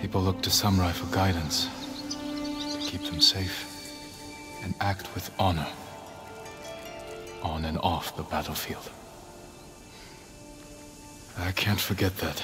People look to samurai for guidance, to keep them safe, and act with honor, on and off the battlefield. I can't forget that.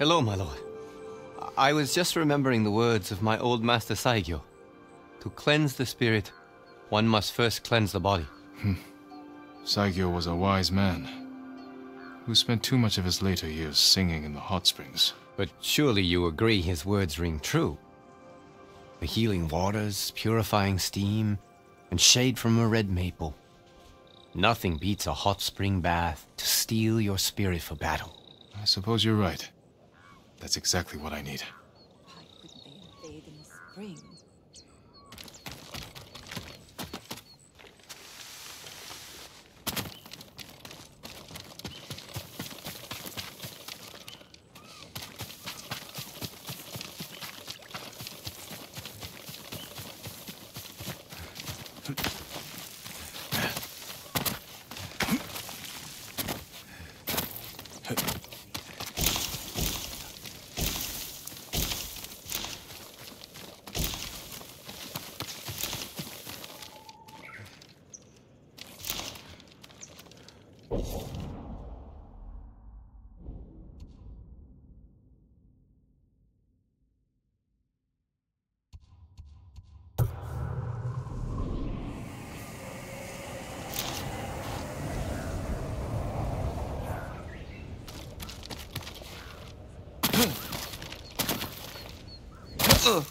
Hello, my lord. I was just remembering the words of my old master Saigyo. To cleanse the spirit, one must first cleanse the body. Saigyo was a wise man, who spent too much of his later years singing in the hot springs. But surely you agree his words ring true. The healing waters, purifying steam, and shade from a red maple. Nothing beats a hot spring bath to steel your spirit for battle. I suppose you're right. That's exactly what I need. Why couldn't they invade in the spring? Ugh.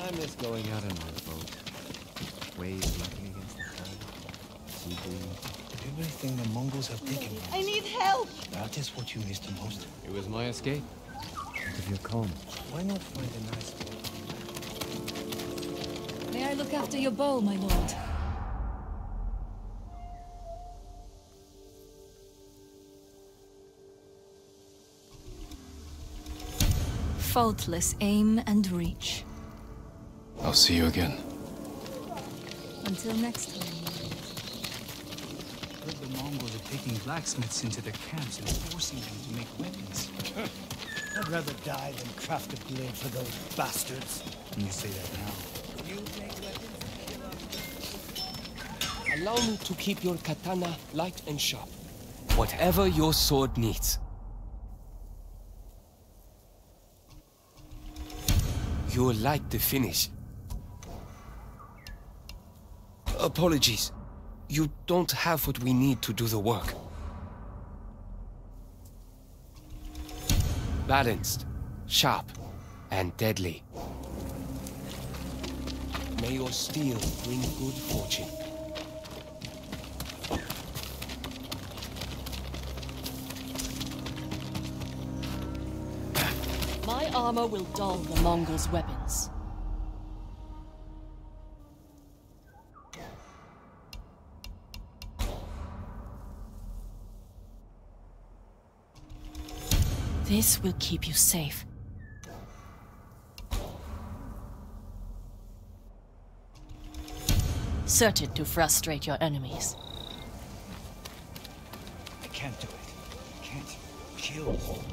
I miss going out on my boat. Waves knocking against the current. Sea breeze. Everything the Mongols have taken from us. I need help! That is what you missed the most. It was my escape. Out of your calm. Why not find a nice boat? May I look after your bowl, my lord? Faultless aim and reach. I'll see you again. Until next time. I heard the Mongols are taking blacksmiths into the camps and forcing them to make weapons. I'd rather die than craft a blade for those bastards. You say that now. You make weapons. Allow me to keep your katana light and sharp. Whatever your sword needs. You'll like the finish. Apologies. You don't have what we need to do the work. Balanced, sharp, and deadly. May your steel bring good fortune. My armor will dull the Mongols' weapons. This will keep you safe. Certain to frustrate your enemies. I can't do it. I can't kill them.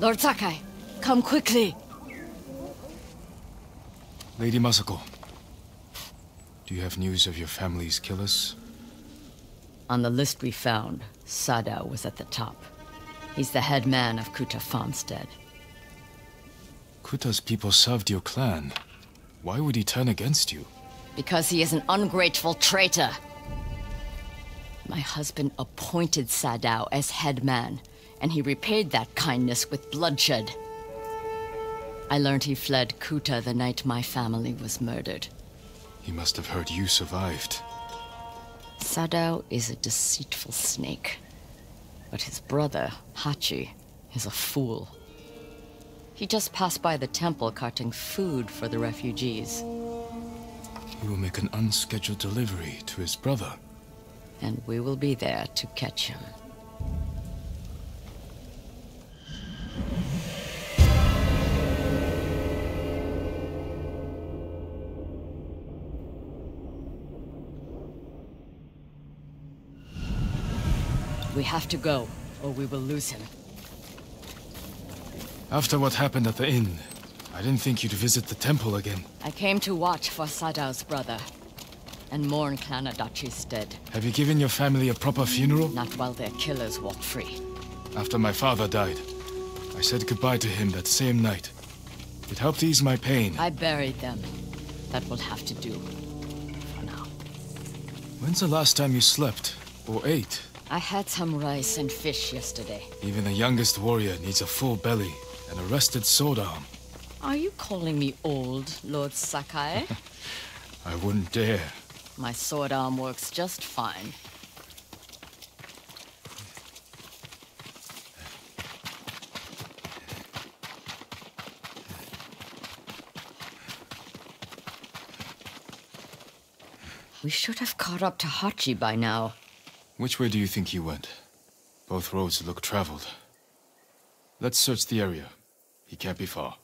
Lord Sakai, come quickly! Lady Masako, do you have news of your family's killers? On the list we found, Sadao was at the top. He's the head man of Kuta Farmstead. Kuta's people served your clan. Why would he turn against you? Because he is an ungrateful traitor! My husband appointed Sadao as head man. And he repaid that kindness with bloodshed. I learned he fled Kuta the night my family was murdered. He must have heard you survived. Sadao is a deceitful snake. But his brother, Hachi, is a fool. He just passed by the temple carting food for the refugees. He will make an unscheduled delivery to his brother. And we will be there to catch him. We have to go, or we will lose him. After what happened at the inn, I didn't think you'd visit the temple again. I came to watch for Sadao's brother, and mourn Clan Adachi's dead. Have you given your family a proper funeral? Not while their killers walk free. After my father died, I said goodbye to him that same night. It helped ease my pain. I buried them. That will have to do, for now. When's the last time you slept, or ate? I had some rice and fish yesterday. Even the youngest warrior needs a full belly and a rested sword arm. Are you calling me old, Lord Sakai? I wouldn't dare. My sword arm works just fine. We should have caught up to Hachi by now. Which way do you think he went? Both roads look traveled. Let's search the area. He can't be far.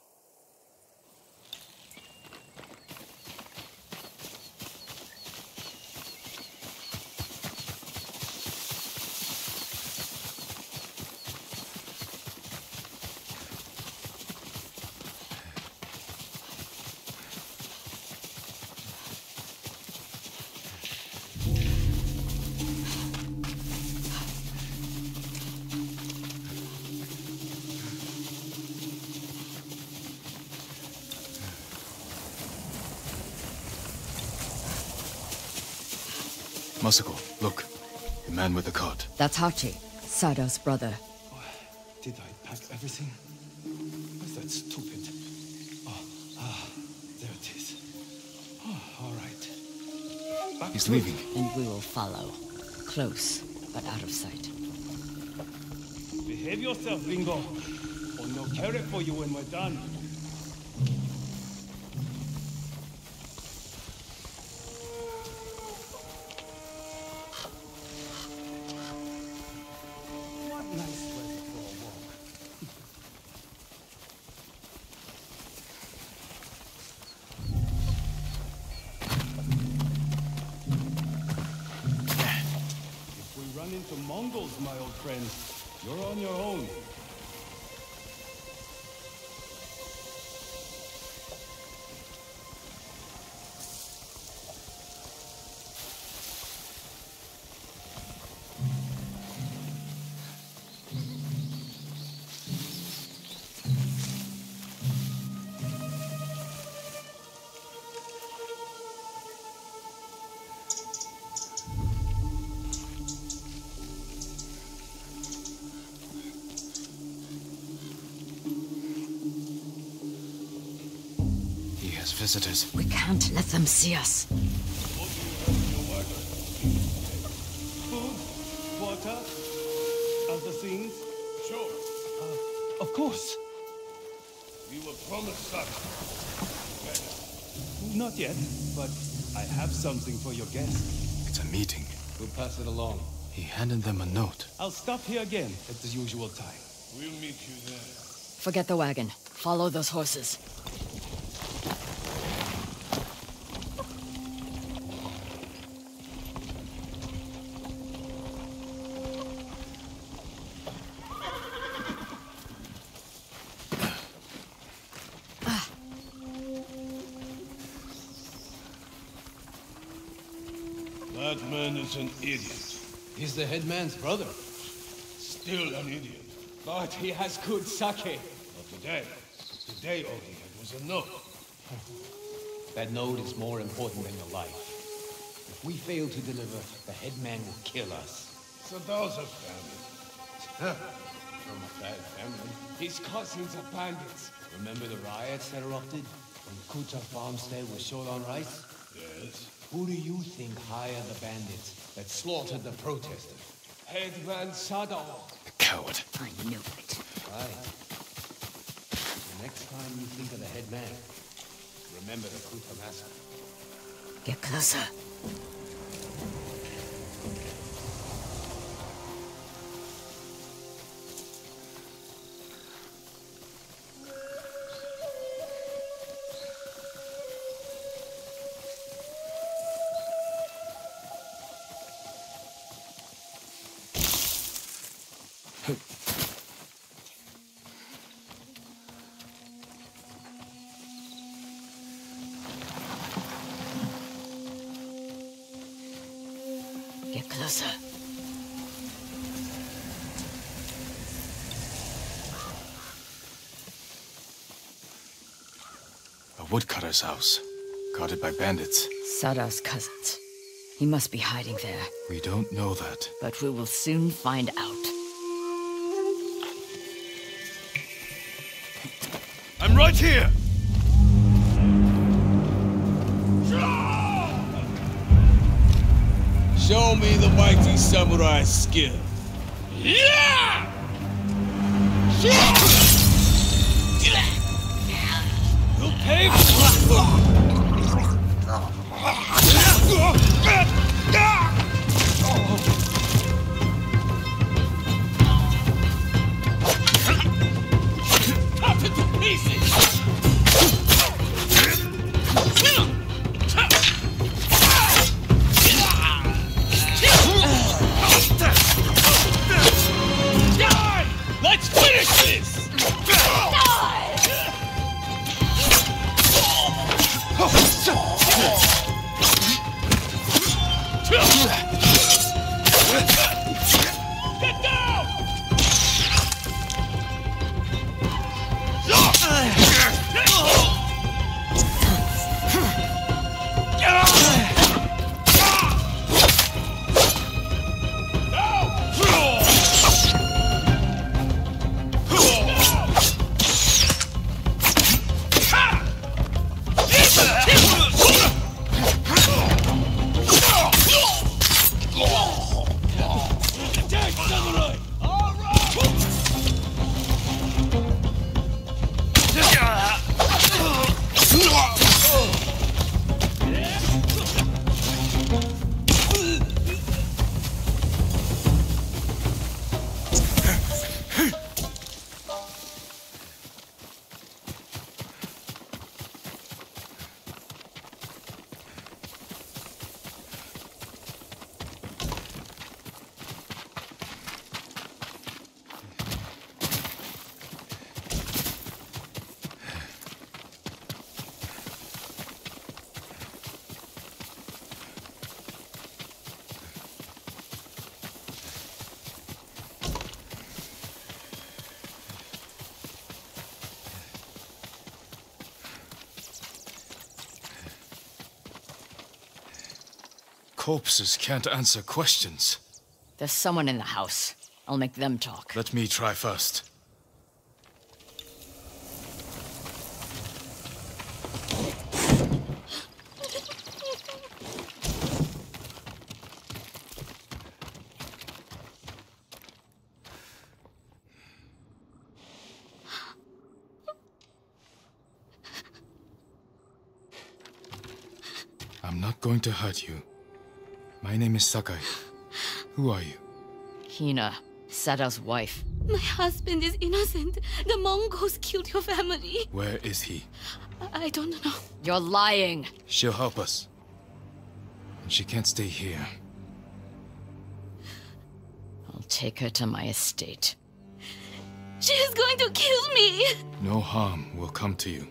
Masako, look. The man with the cart. That's Hachi, Sadao's brother. Oh, did I pack everything? Was that stupid? Oh, ah, there it is. Oh, all right. Back. He's leaving. And we will follow. Close, but out of sight. Behave yourself, Ringo. Or no carrot for you when we're done. Visitors. We can't let them see us. Food, water, other things? Sure. Of course. We were promised such. Not yet, but I have something for your guests. It's a meeting. We'll pass it along. He handed them a note. I'll stop here again at the usual time. We'll meet you there. Forget the wagon. Follow those horses. An idiot. He's the headman's brother. Still an idiot. But he has good sake. Not today. Today all he had was a note. That note is more important than your life. If we fail to deliver, the headman will kill us. Sadao's a family. From a bad family. His cousins are bandits. Remember the riots that erupted? When Kuta Farmstead was short on rice? Yes. Who do you think hired the bandits that slaughtered the protesters? Headman Sadao. The coward. I knew it. Right. The next time you think of the headman, remember the Kuta massacre. Get closer. Woodcutter's house, guarded by bandits. Sadao's cousins. He must be hiding there. We don't know that. But we will soon find out. I'm right here! Show me the mighty samurai skill. Yeah! Yeah! Hey! Corpses can't answer questions. There's someone in the house. I'll make them talk. Let me try first. I'm not going to hurt you. My name is Sakai. Who are you? Hina, Sadao's wife. My husband is innocent. The Mongols killed your family. Where is he? I don't know. You're lying. She'll help us. And she can't stay here. I'll take her to my estate. She's going to kill me. No harm will come to you.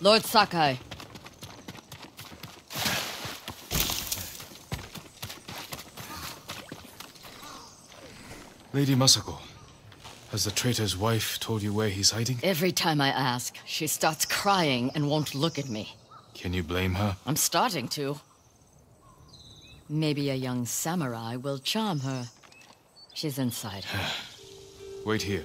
Lord Sakai. Lady Masako, has the traitor's wife told you where he's hiding? Every time I ask, she starts crying and won't look at me. Can you blame her? I'm starting to. Maybe a young samurai will charm her. She's inside. Wait here.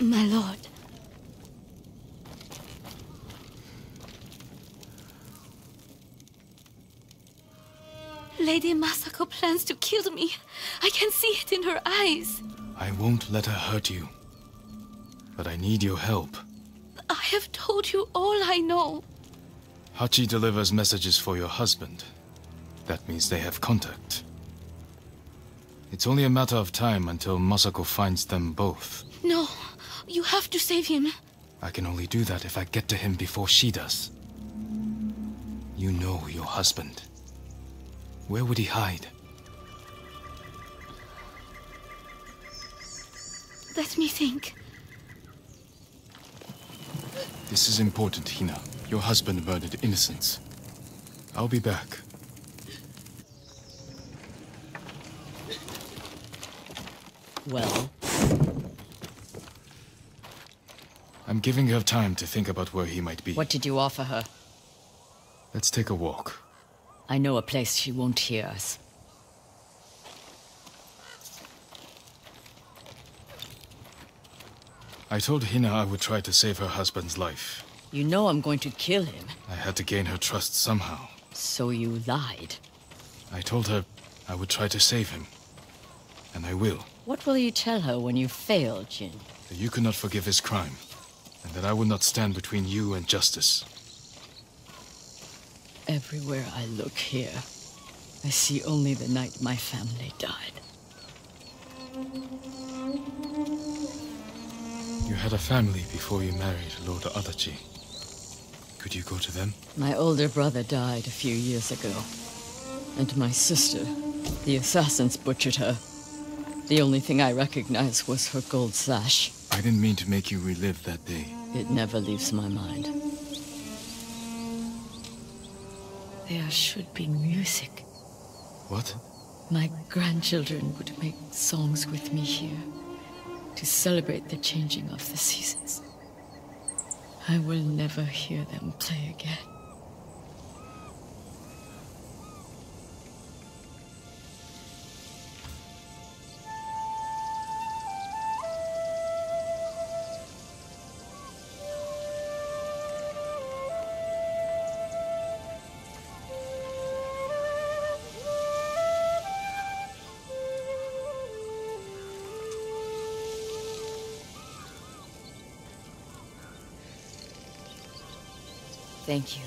My lord. Lady Masako plans to kill me. I can see it in her eyes. I won't let her hurt you. But I need your help. I have told you all I know. Hachi delivers messages for your husband. That means they have contact. It's only a matter of time until Masako finds them both. No, you have to save him. I can only do that if I get to him before she does. You know your husband. Where would he hide? Let me think. This is important, Hina. Your husband murdered innocents. I'll be back. Well? I'm giving her time to think about where he might be. What did you offer her? Let's take a walk. I know a place she won't hear us. I told Hina I would try to save her husband's life. You know I'm going to kill him. I had to gain her trust somehow. So you lied. I told her I would try to save him. And I will. What will you tell her when you fail, Jin? That you cannot forgive his crime, and that I will not stand between you and justice. Everywhere I look here, I see only the night my family died. You had a family before you married Lord Adachi. Could you go to them? My older brother died a few years ago. And my sister, the assassins butchered her. The only thing I recognized was her gold sash. I didn't mean to make you relive that day. It never leaves my mind. There should be music. What? My grandchildren would make songs with me here to celebrate the changing of the seasons. I will never hear them play again. Thank you.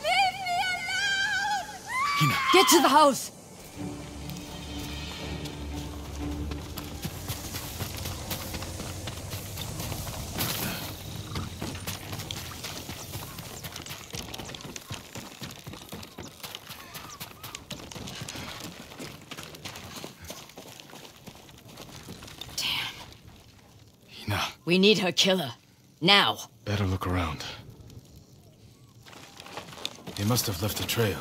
Leave me alone! Hina. Get to the house! We need her killer. Now. Better look around. They must have left a trail.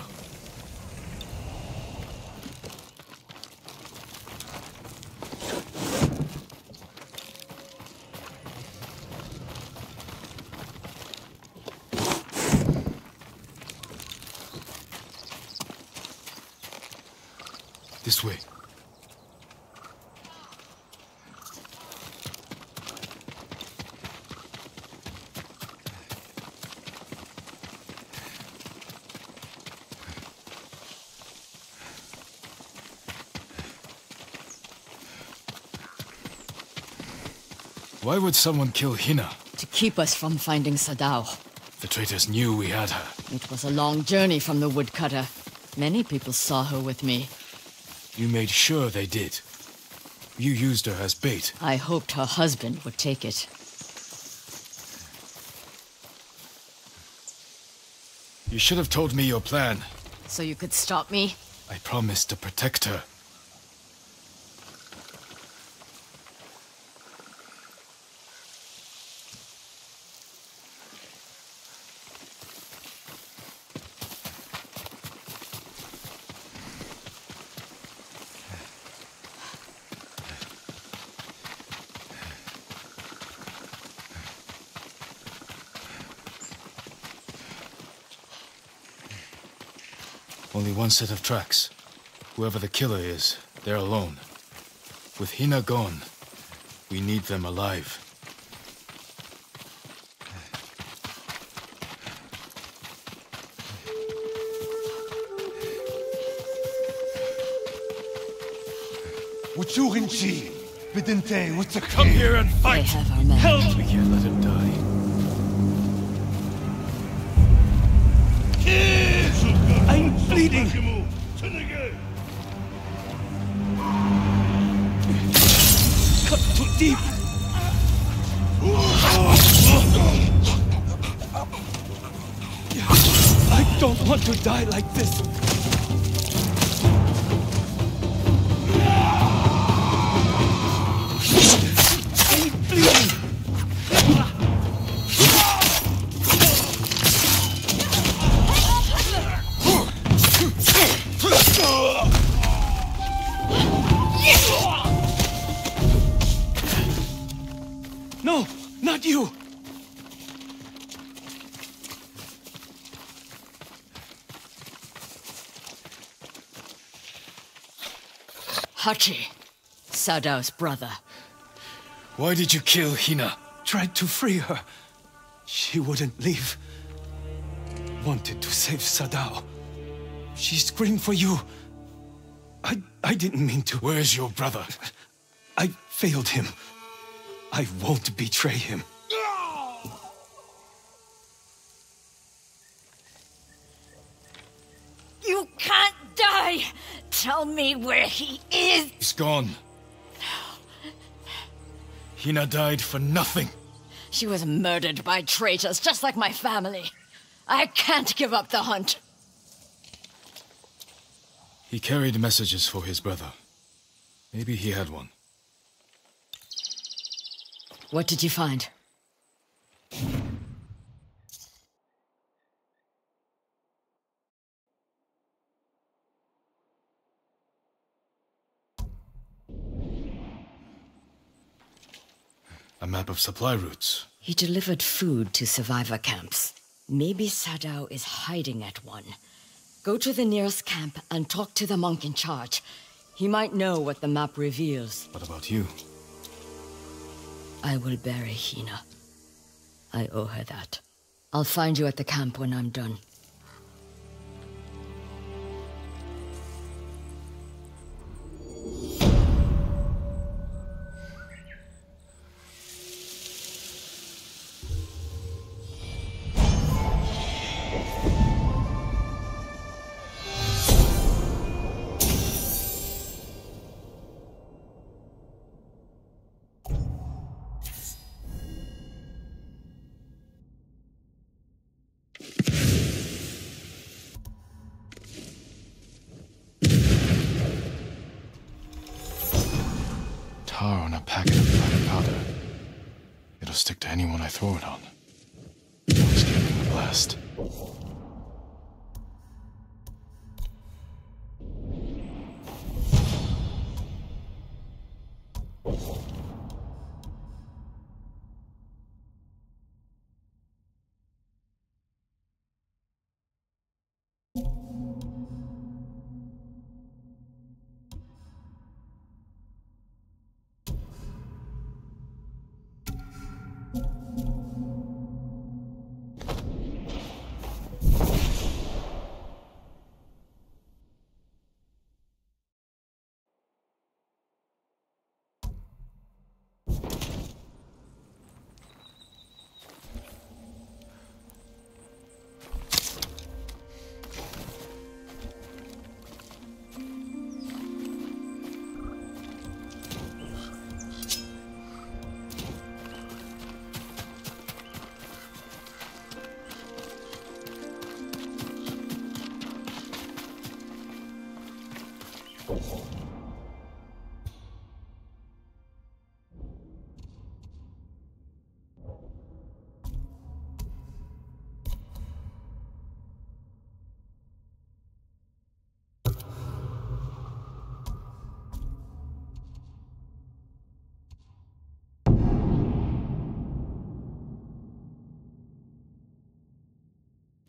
This way. Why would someone kill Hina? To keep us from finding Sadao. The traitors knew we had her. It was a long journey from the woodcutter. Many people saw her with me. You made sure they did. You used her as bait. I hoped her husband would take it. You should have told me your plan. So you could stop me? I promised to protect her. Only one set of tracks. Whoever the killer is, they're alone. With Hina gone, we need them alive. Come here and fight! They have our man. Help don't want to die like this. No, not you. Hachi, Sadao's brother. Why did you kill Hina? Tried to free her. She wouldn't leave. Wanted to save Sadao. She screamed for you. I didn't mean to. Where's your brother? I failed him. I won't betray him. You can't die! Tell me where he is! He's gone. No. Hina died for nothing. She was murdered by traitors, just like my family. I can't give up the hunt. He carried messages for his brother. Maybe he had one. What did you find? A map of supply routes. He delivered food to survivor camps. Maybe Sadao is hiding at one. Go to the nearest camp and talk to the monk in charge. He might know what the map reveals. What about you? I will bury Hina. I owe her that. I'll find you at the camp when I'm done. Throw it on. No escaping the blast.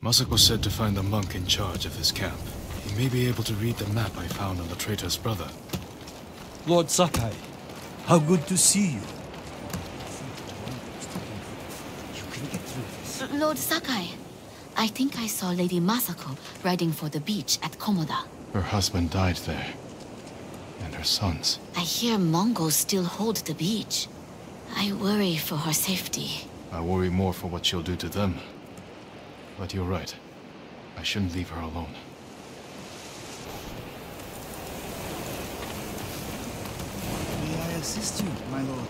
Masako said to find the monk in charge of this camp. He may be able to read the map I found on the traitor's brother. Lord Sakai, how good to see you. You can get through this. Lord Sakai, I think I saw Lady Masako riding for the beach at Komoda. Her husband died there. And her sons. I hear Mongols still hold the beach. I worry for her safety. I worry more for what she'll do to them. But you're right. I shouldn't leave her alone. May I assist you, my lord?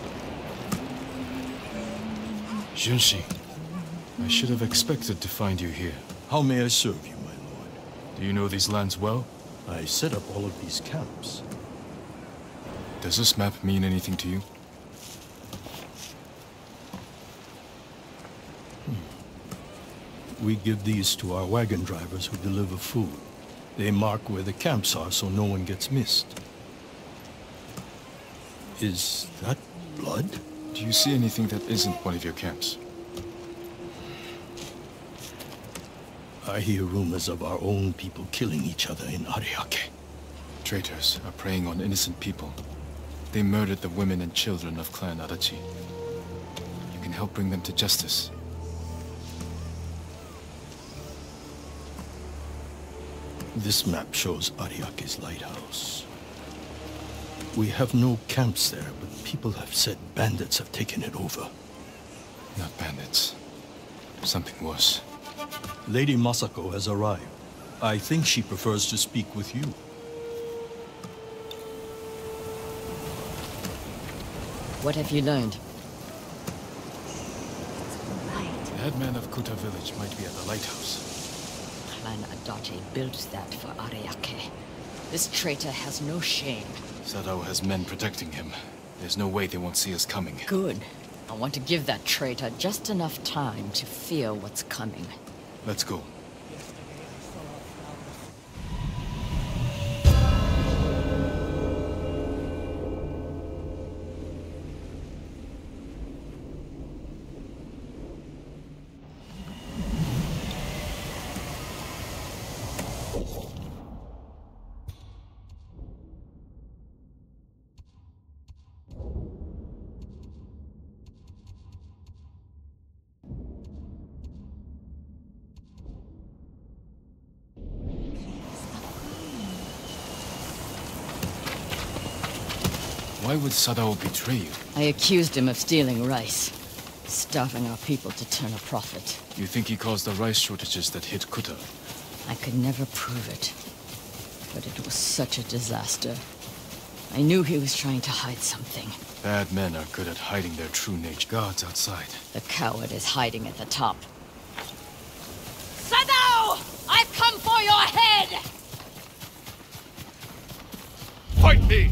Junshi, I should have expected to find you here. How may I serve you, my lord? Do you know these lands well? I set up all of these camps. Does this map mean anything to you? We give these to our wagon drivers who deliver food. They mark where the camps are so no one gets missed. Is that blood? Do you see anything that isn't one of your camps? I hear rumors of our own people killing each other in Ariake. Traitors are preying on innocent people. They murdered the women and children of Clan Adachi. You can help bring them to justice. This map shows Ariake's lighthouse. We have no camps there, but people have said bandits have taken it over. Not bandits. Something worse. Lady Masako has arrived. I think she prefers to speak with you. What have you learned? The headman of Kuta village might be at the lighthouse. Clan Adachi built that for Ariake. This traitor has no shame. Sadao has men protecting him. There's no way they won't see us coming. Good. I want to give that traitor just enough time to fear what's coming. Let's go. Why would Sadao betray you? I accused him of stealing rice, starving our people to turn a profit. You think he caused the rice shortages that hit Kuta? I could never prove it, but it was such a disaster. I knew he was trying to hide something. Bad men are good at hiding their true nature. Guards outside. The coward is hiding at the top. Sadao! I've come for your head! Fight me!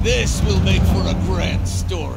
This will make for a grand story.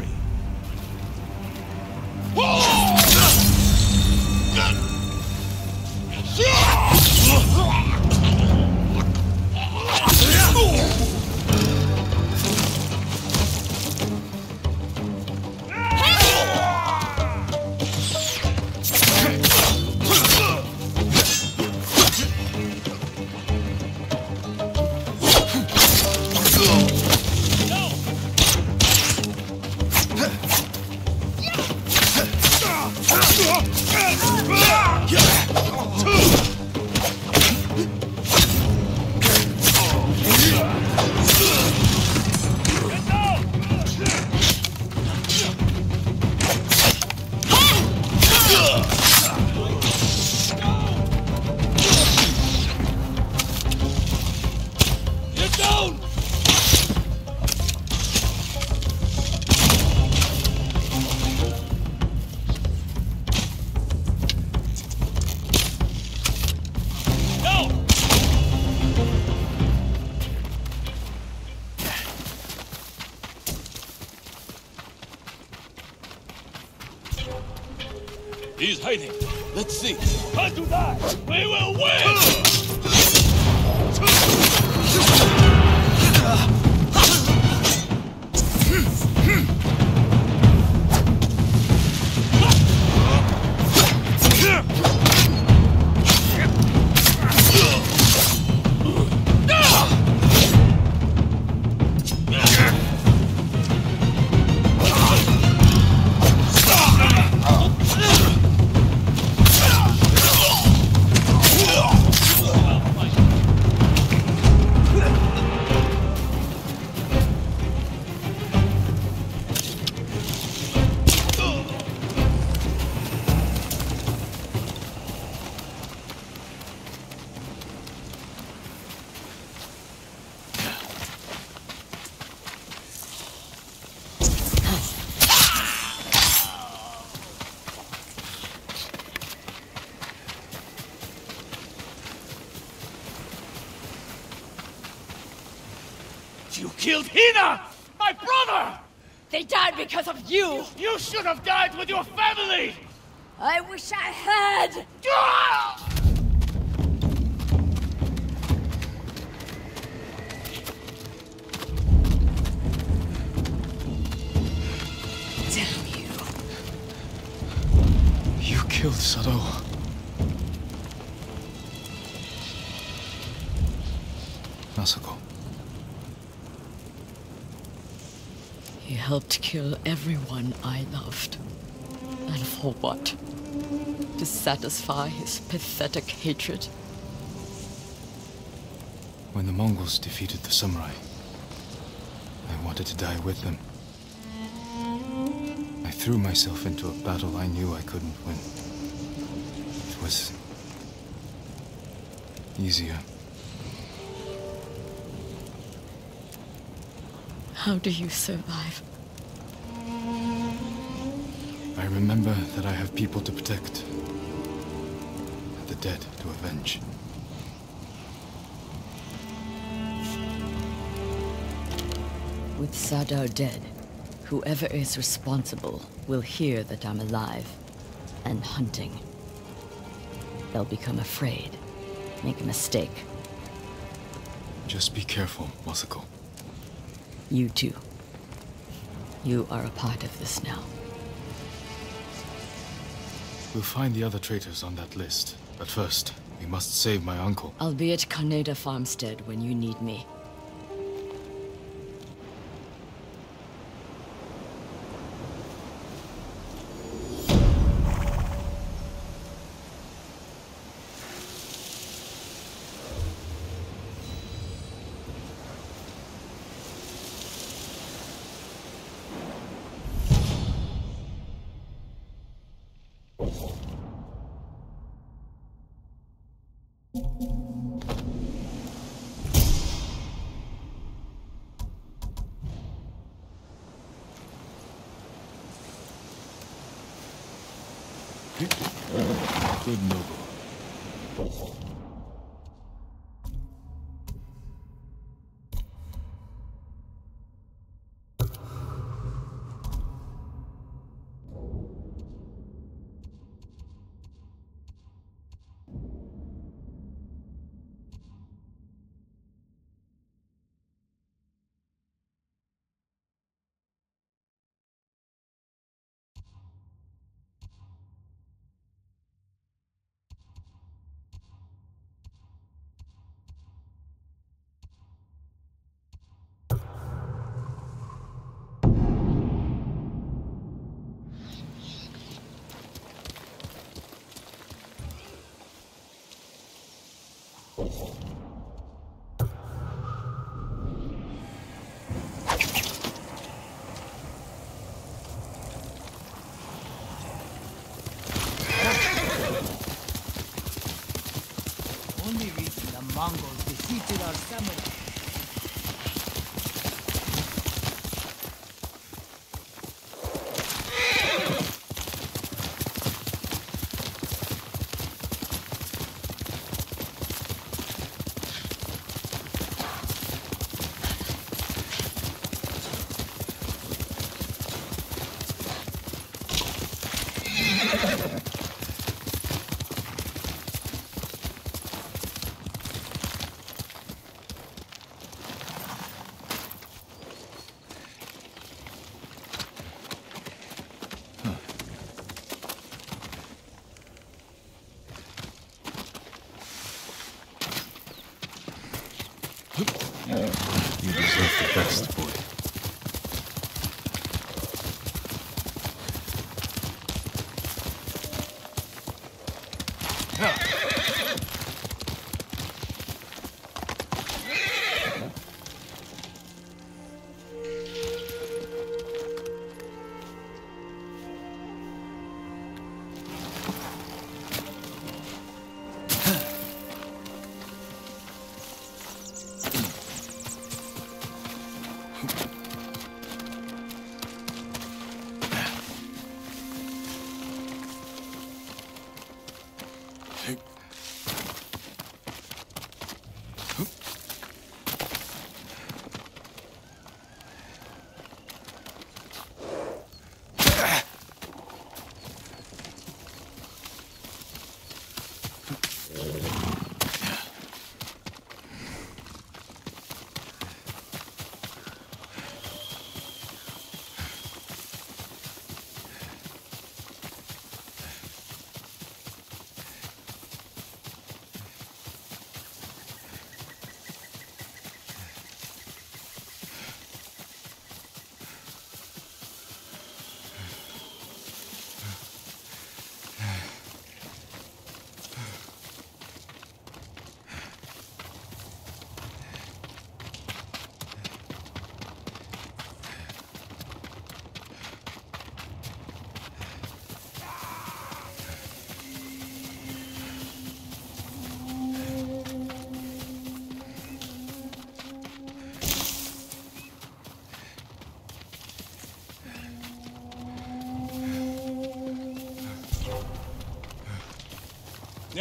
He's hiding. Let's see. Time to die. We will You killed Hina! My brother! They died because of you! You should have died with your family! I wish I had! Ah! Damn you. You killed Sadao. Masako. He helped kill everyone I loved. And for what? To satisfy his pathetic hatred? When the Mongols defeated the samurai, I wanted to die with them. I threw myself into a battle I knew I couldn't win. It was easier. How do you survive? I remember that I have people to protect, and the dead to avenge. With Sadao dead, whoever is responsible will hear that I'm alive and hunting. They'll become afraid, make a mistake. Just be careful, Masako. You too. You are a part of this now. We'll find the other traitors on that list. But first, we must save my uncle. I'll be at Kuta Farmstead when you need me. Mongols defeated our samurai.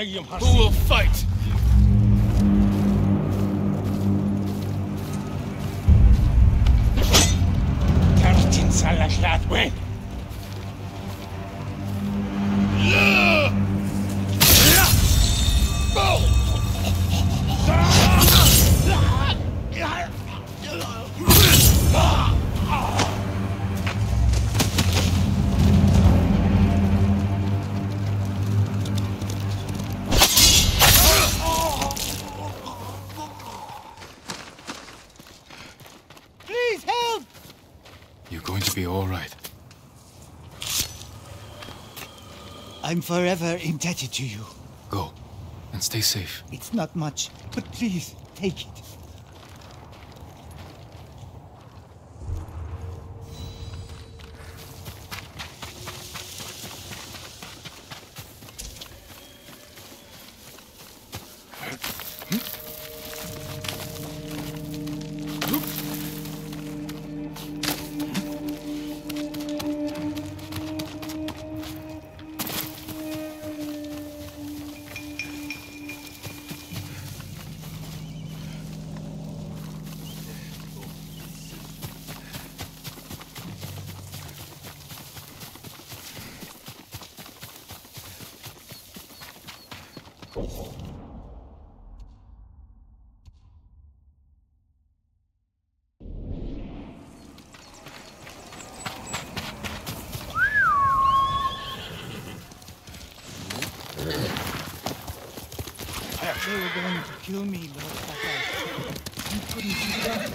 Who will fight? I'm forever indebted to you. Go, and stay safe. It's not much, but please, take it. They were going to kill me, Lord Sakai. You couldn't do that.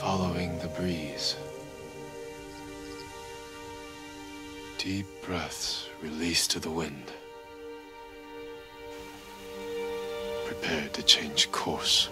Following the breeze, Deep breaths released to the wind. Prepare to change course.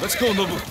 Let's go, Nobu.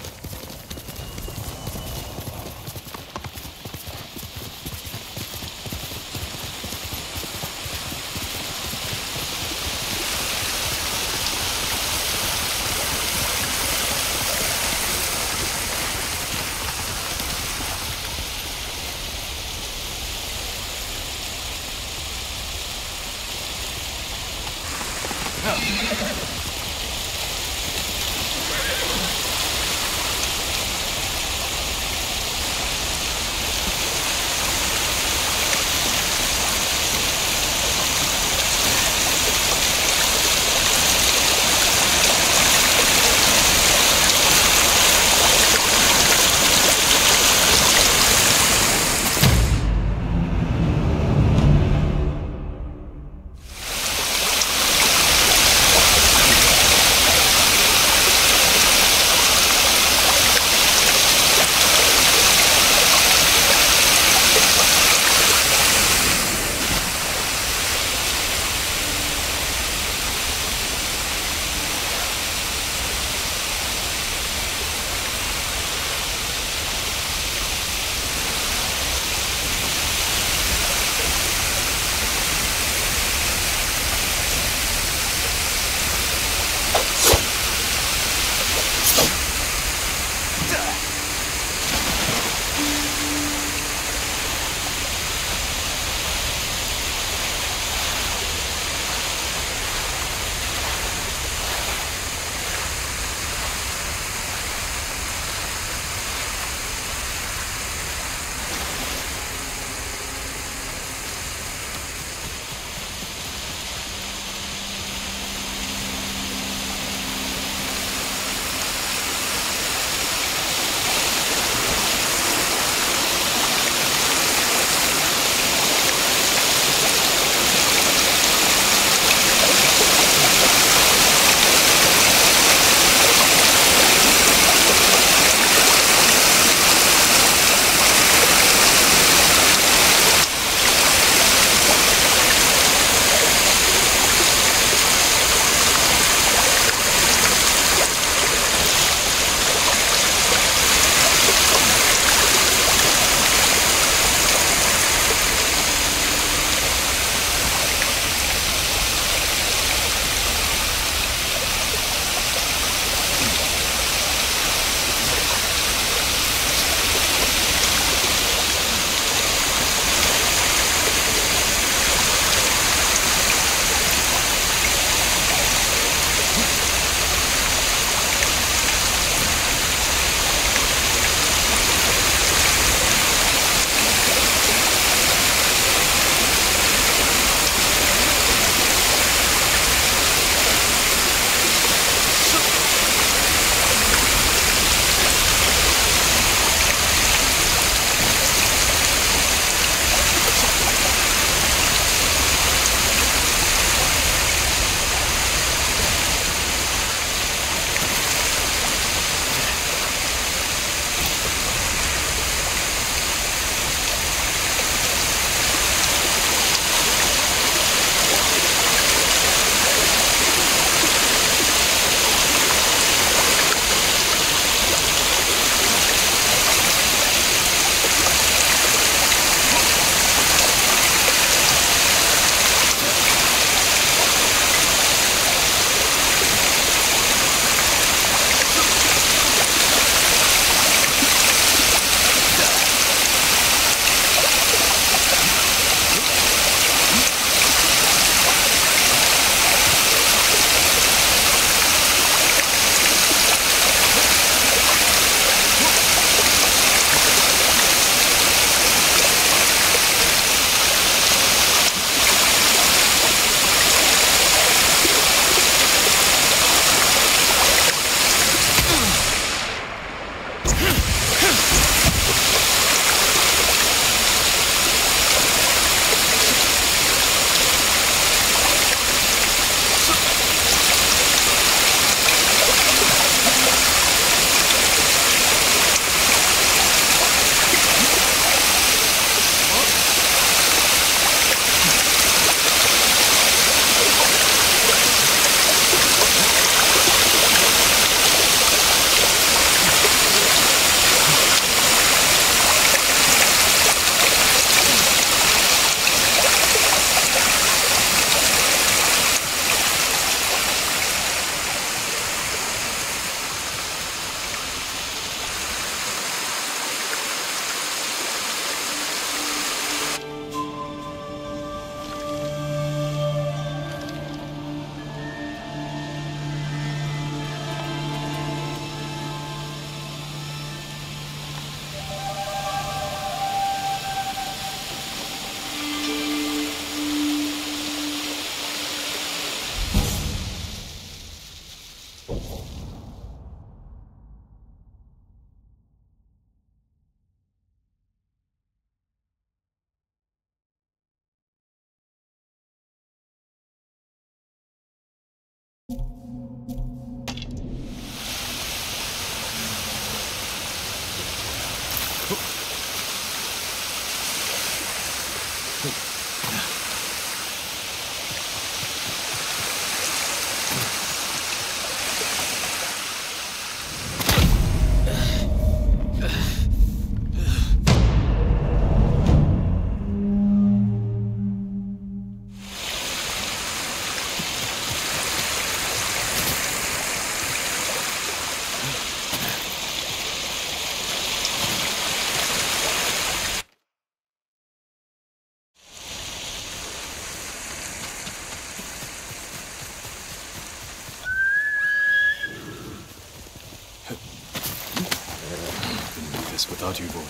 this without you both.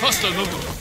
Faster, Nobu!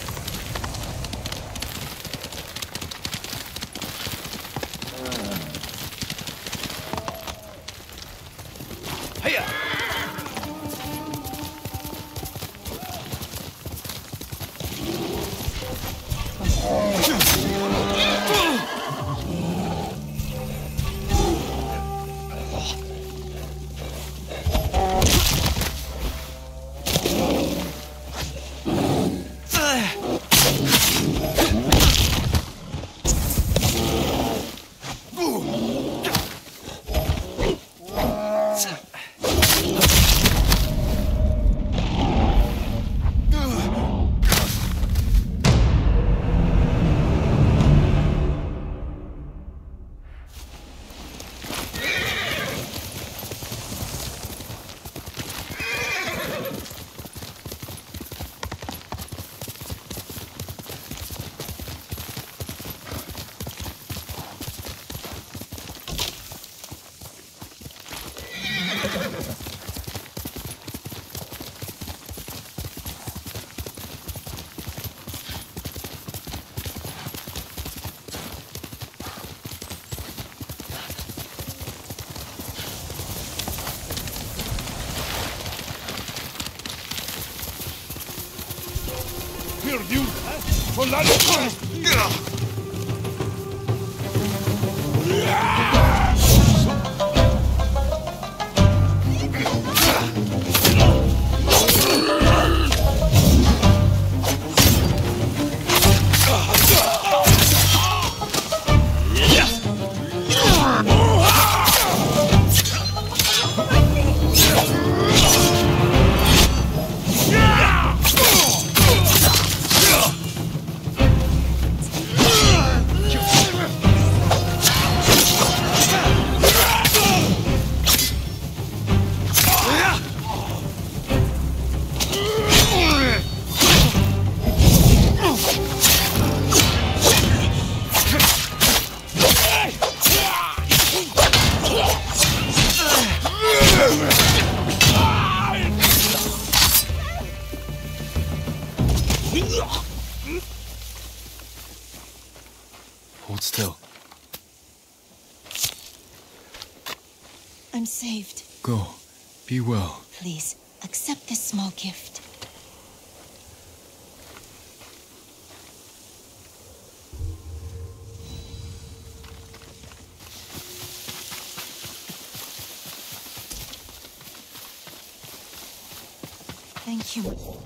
Thank you, my lord.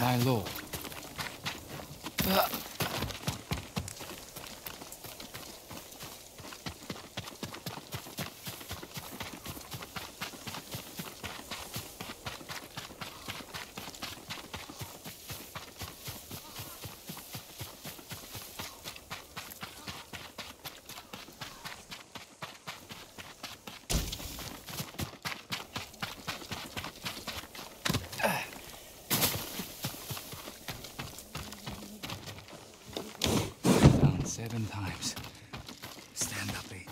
My lord. 7 times. Stand up 8.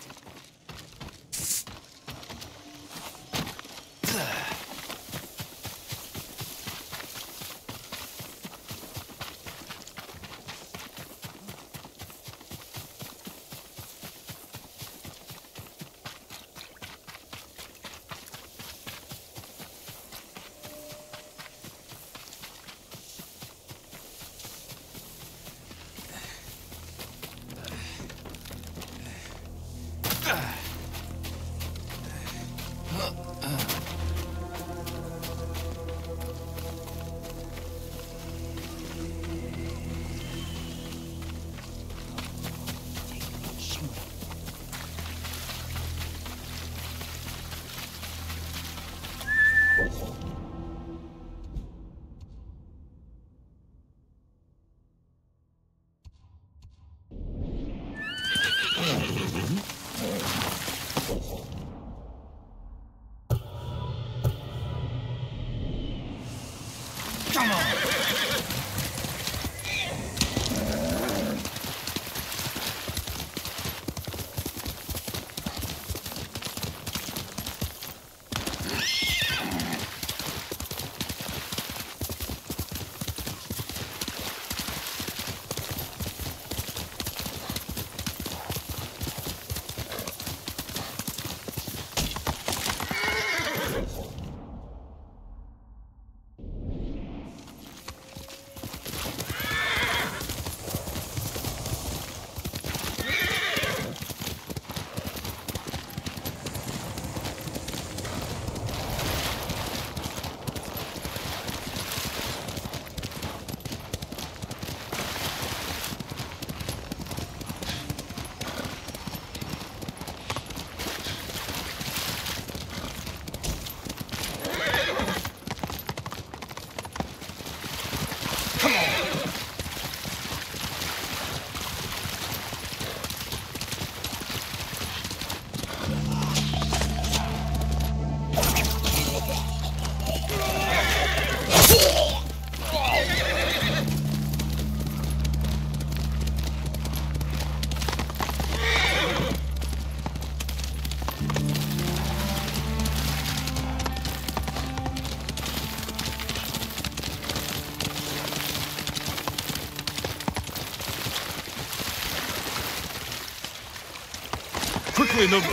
Number.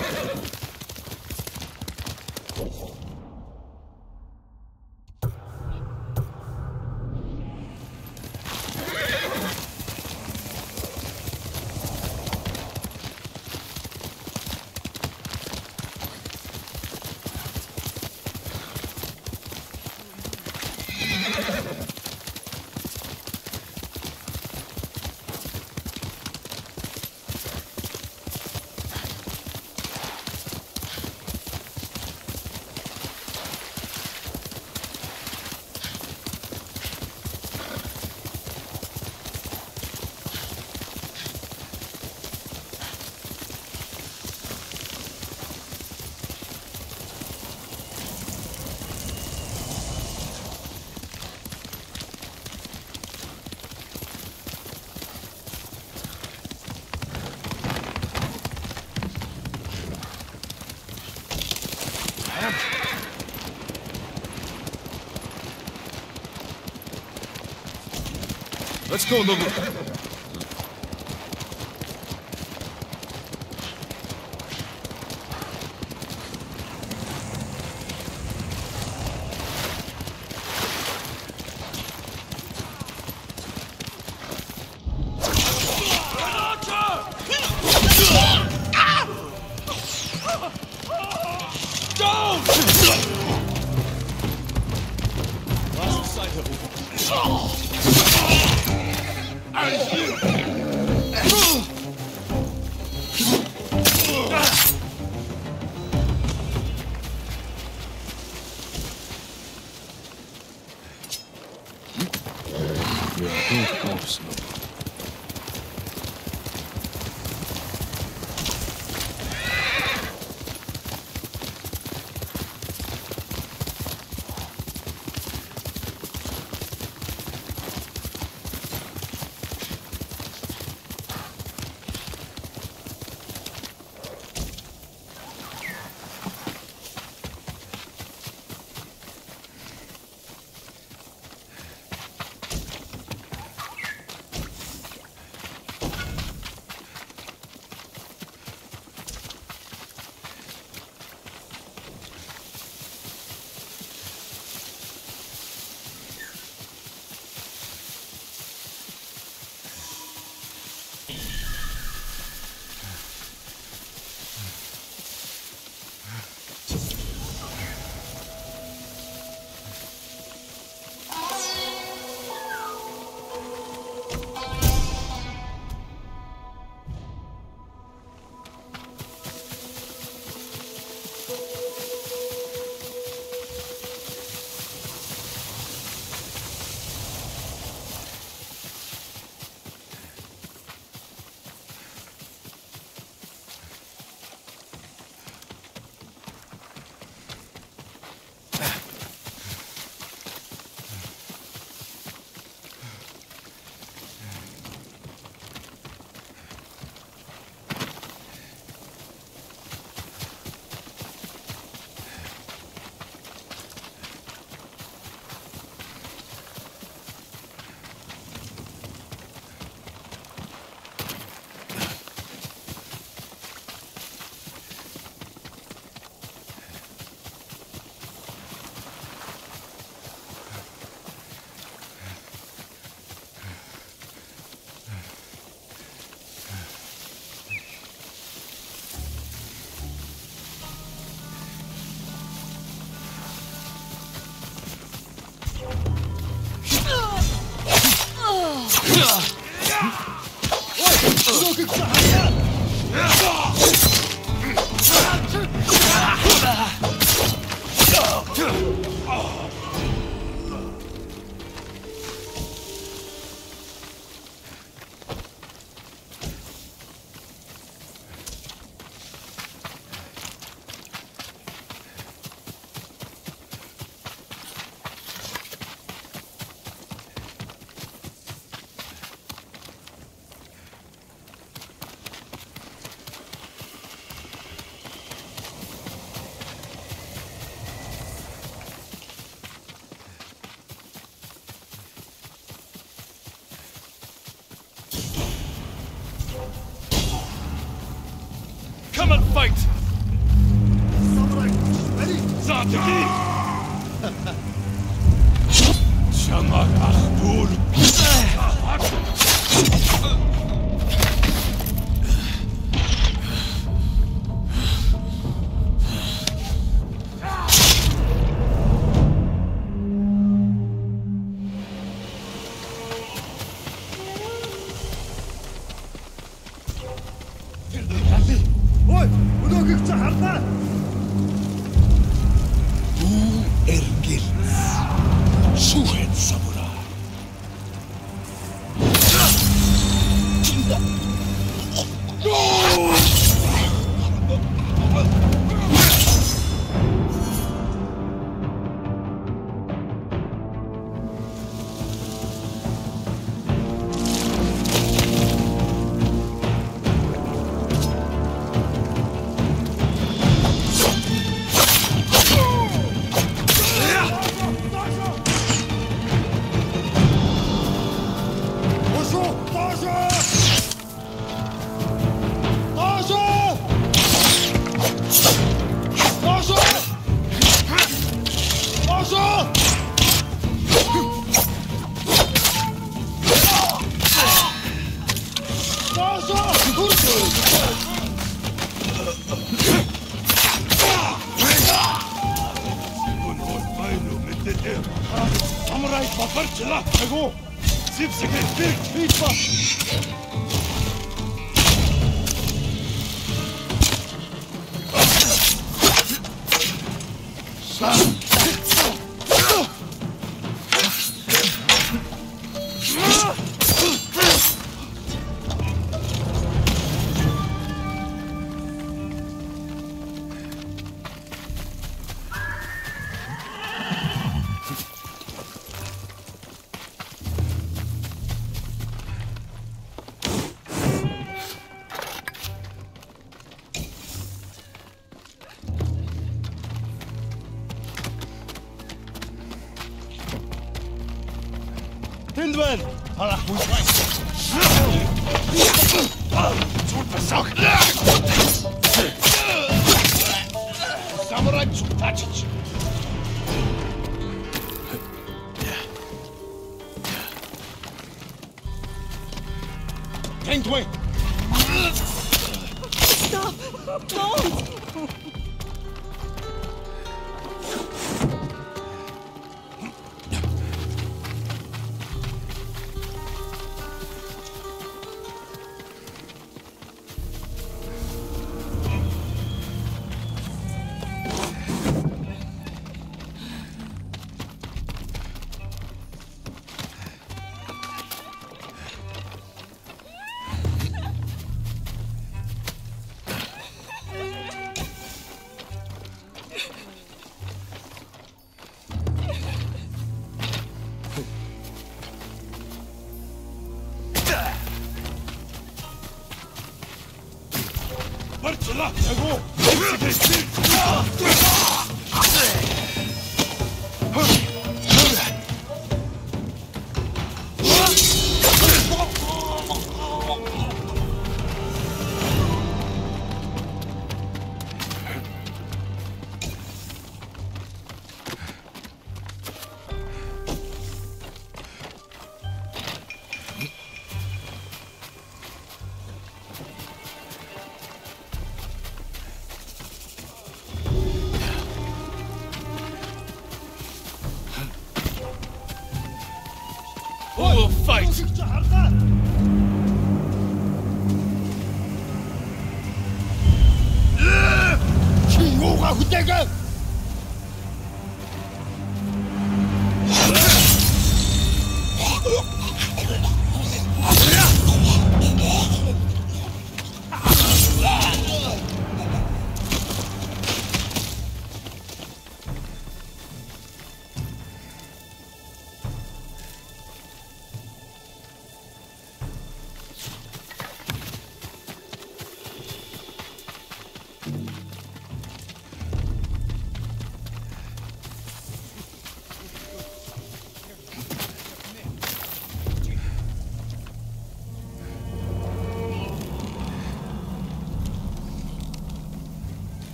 Let's go, Nobu.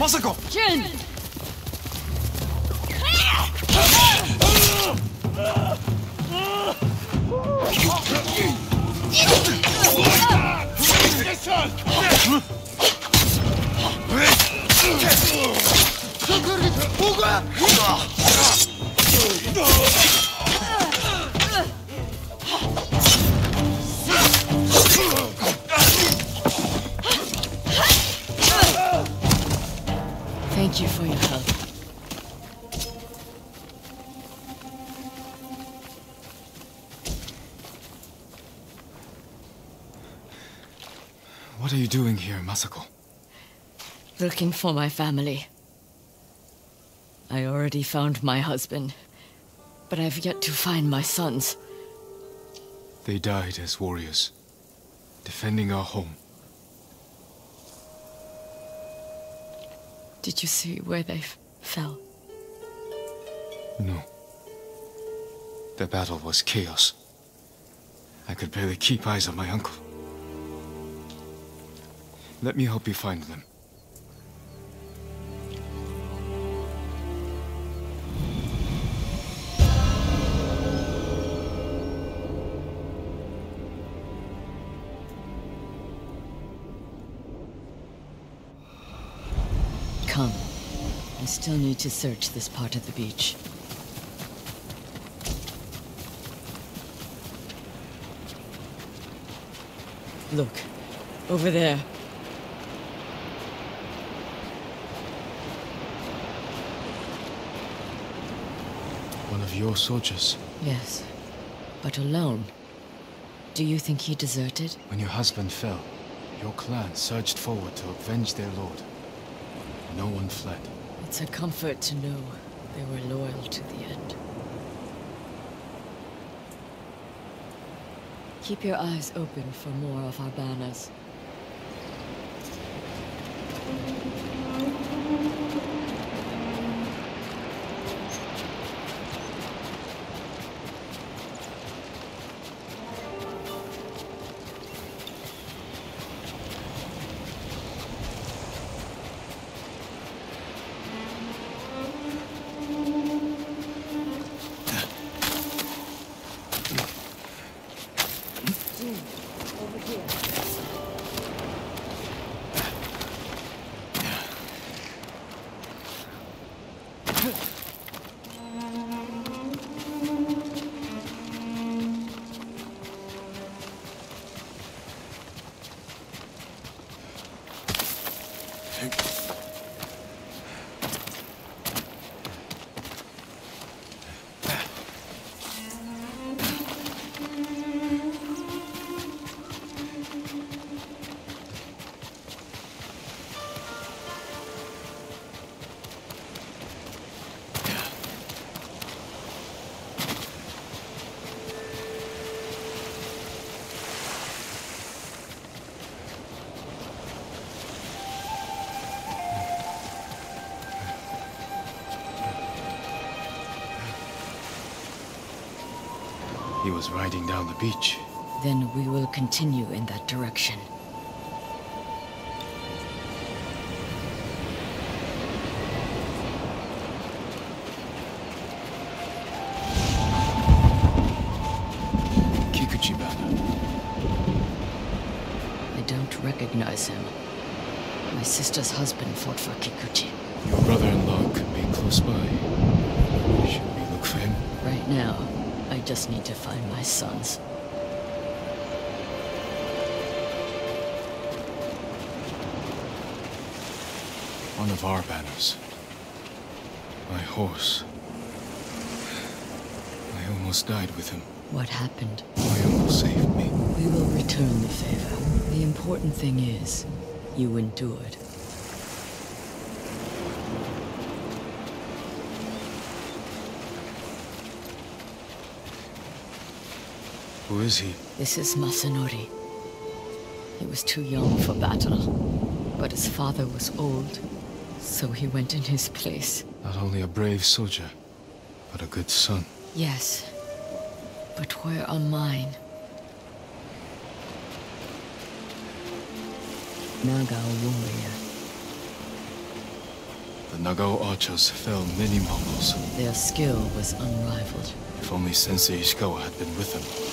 Masako! Jun! Masako. Looking for my family. I already found my husband, but I've yet to find my sons. They died as warriors, defending our home. Did you see where they fell? No. The battle was chaos. I could barely keep eyes on my uncle. Let me help you find them. come. I still need to search this part of the beach. Look, over there. One of your soldiers? Yes, but alone. Do you think he deserted? When your husband fell, your clan surged forward to avenge their lord. No one fled. It's a comfort to know they were loyal to the end. Keep your eyes open for more of our banners. He was riding down the beach. Then we will continue in that direction. Kikuchi-bana. I don't recognize him. My sister's husband fought for Kikuchi. Your brother-in-law could be close by. Should we look for him? Right now. I just need to find my sons. One of our banners. My horse. I almost died with him. What happened? Oyomo saved me. We will return the favor. The important thing is, you endured. Who is he? This is Masanori. He was too young for battle, but his father was old, so he went in his place. Not only a brave soldier, but a good son. Yes, but where are mine? Nagao warrior. The Nagao archers fell many Mongols. Their skill was unrivaled. If only Sensei Ishikawa had been with them.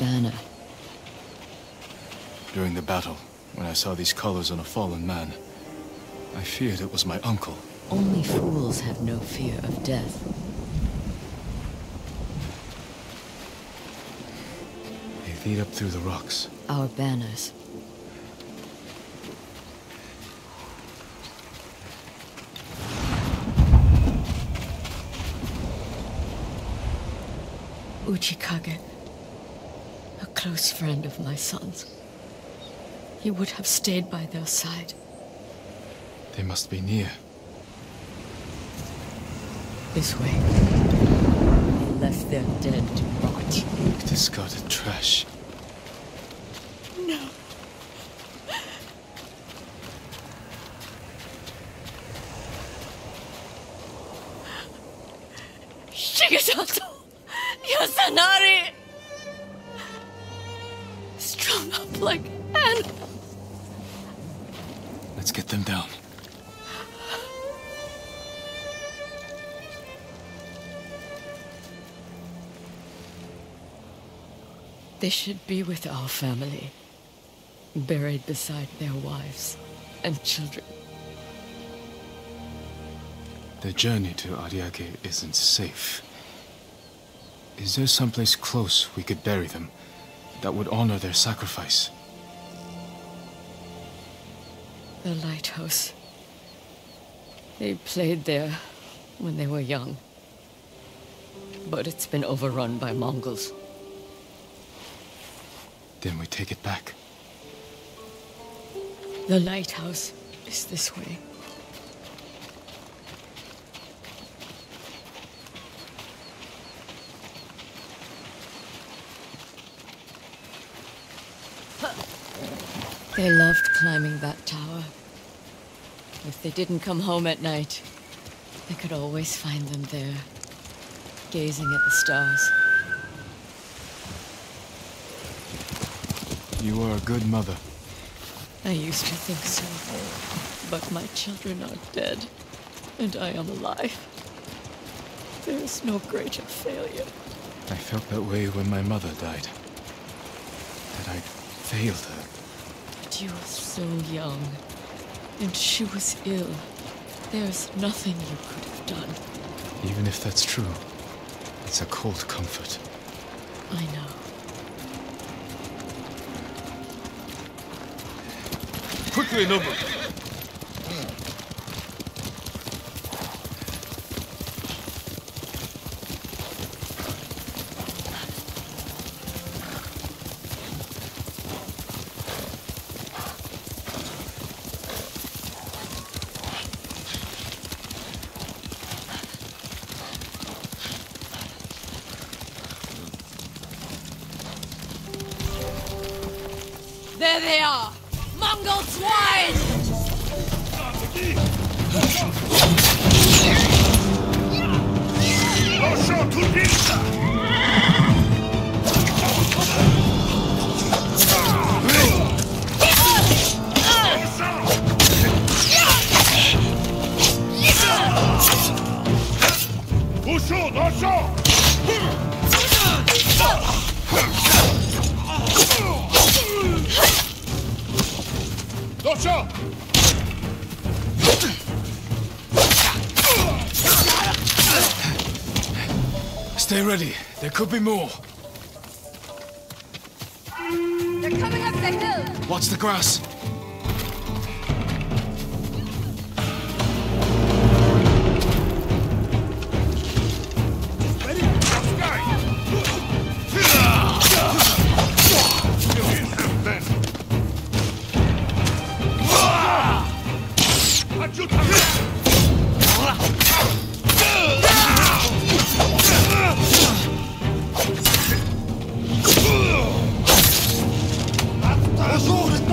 Banner. During the battle, when I saw these colors on a fallen man, I feared it was my uncle. Only fools have no fear of death. They lead up through the rocks. Our banners. Uchikage. Close friend of my son's. He would have stayed by their side. They must be near. This way. They left their dead to rot. Discarded trash. No. Shigesato! Yasanari! Strung up like animals. Let's get them down. They should be with our family, buried beside their wives and children. The journey to Ariake isn't safe. Is there someplace close we could bury them that would honor their sacrifice? The lighthouse. They played there when they were young, but it's been overrun by Mongols. Then we take it back. The lighthouse is this way. They loved climbing that tower. If they didn't come home at night, they could always find them there, gazing at the stars. You are a good mother. I used to think so, but my children are dead, and I am alive. There is no greater failure. I felt that way when my mother died. That I failed her. But you were so young, and she was ill. There's nothing you could have done. Even if that's true, it's a cold comfort. I know. Quickly, Nobu! There they are! Mongol swine! Stay ready. There could be more. They're coming up the hill. Watch the grass.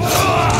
Let's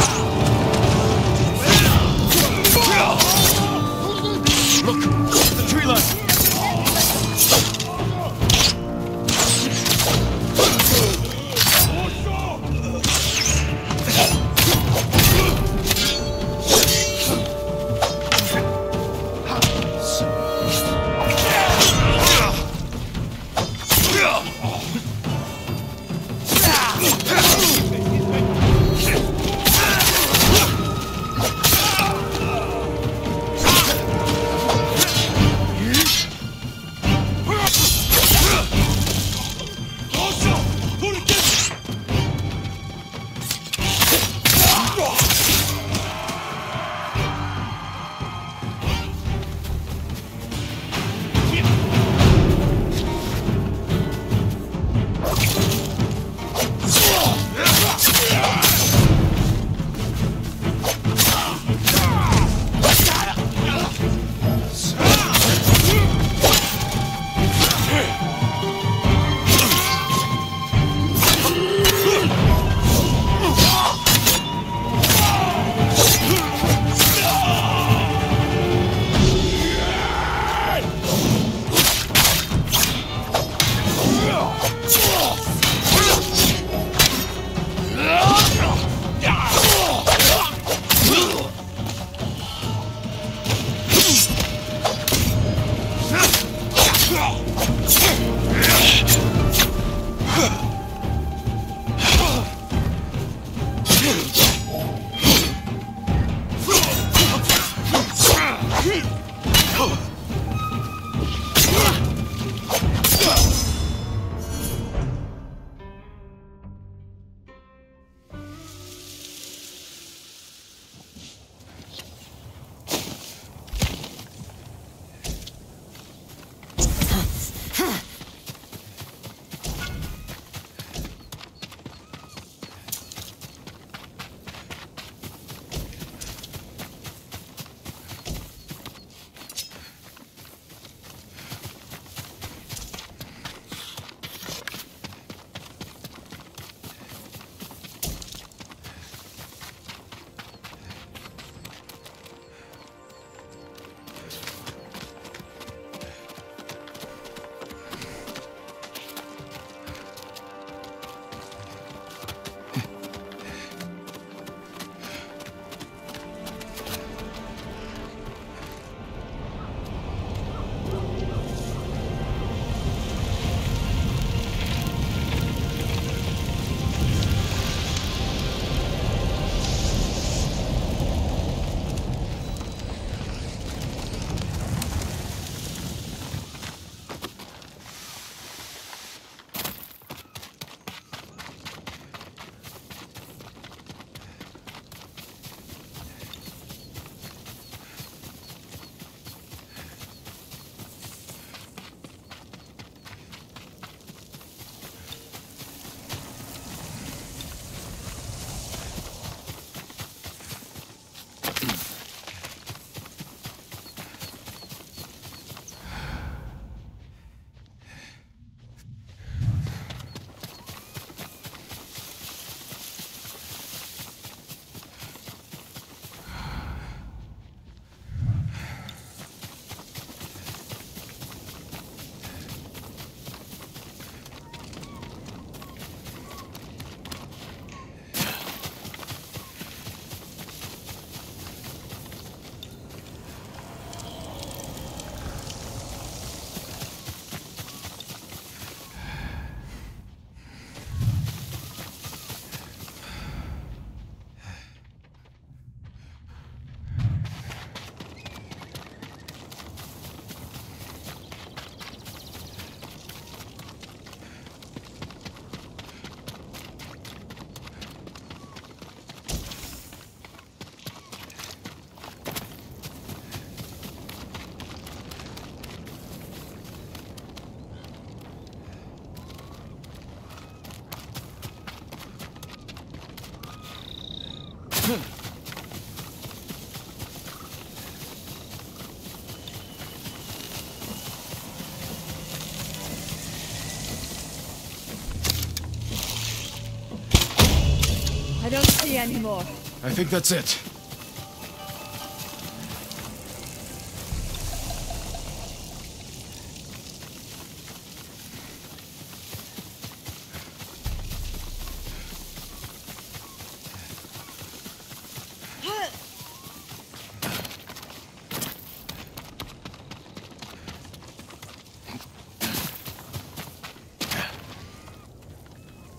me anymore. I think that's it.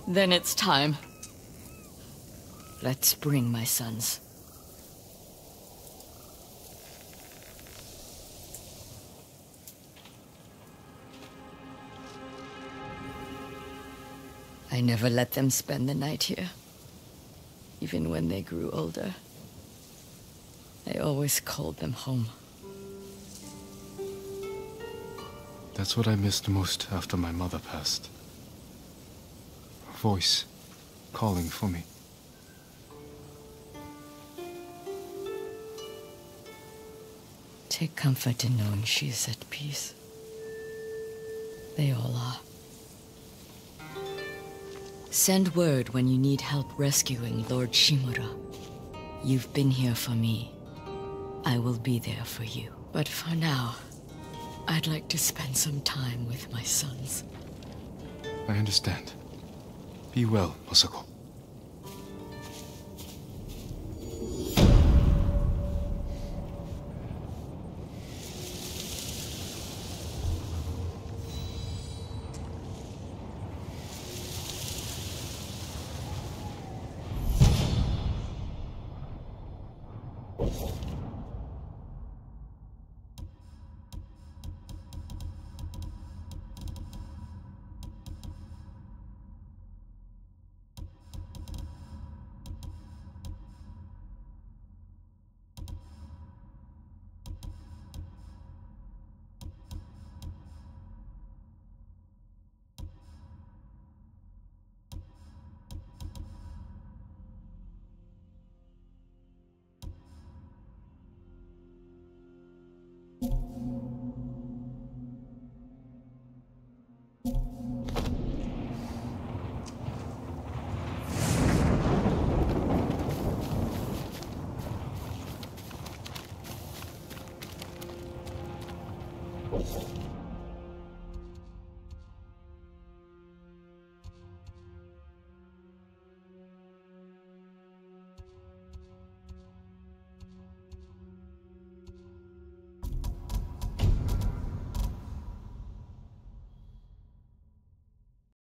Then it's time. Let's bring my sons. I never let them spend the night here, even when they grew older. I always called them home. That's what I missed most after my mother passed. Voice calling for me. Take comfort in knowing she is at peace. They all are. Send word when you need help rescuing Lord Shimura. You've been here for me. I will be there for you. But for now, I'd like to spend some time with my sons. I understand. Be well, Masako.